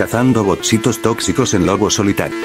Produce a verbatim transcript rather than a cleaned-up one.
Cazando botsitos tóxicos en LoboSolitario.